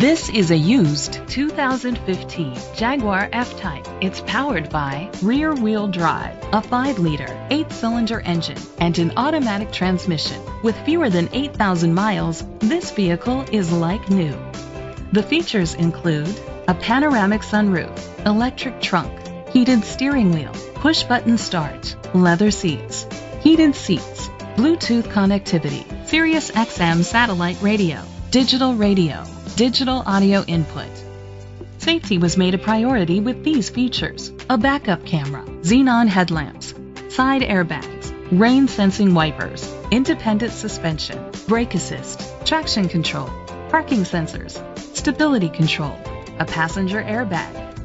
This is a used 2015 Jaguar F-Type. It's powered by rear-wheel drive, a 5-liter, 8-cylinder engine, and an automatic transmission. With fewer than 8,000 miles, this vehicle is like new. The features include a panoramic sunroof, electric trunk, heated steering wheel, push-button start, leather seats, heated seats, Bluetooth connectivity, Sirius XM satellite radio, digital radio, digital audio input. Safety was made a priority with these features: a backup camera, xenon headlamps, side airbags, rain sensing wipers, independent suspension, brake assist, traction control, parking sensors, stability control, a passenger airbag.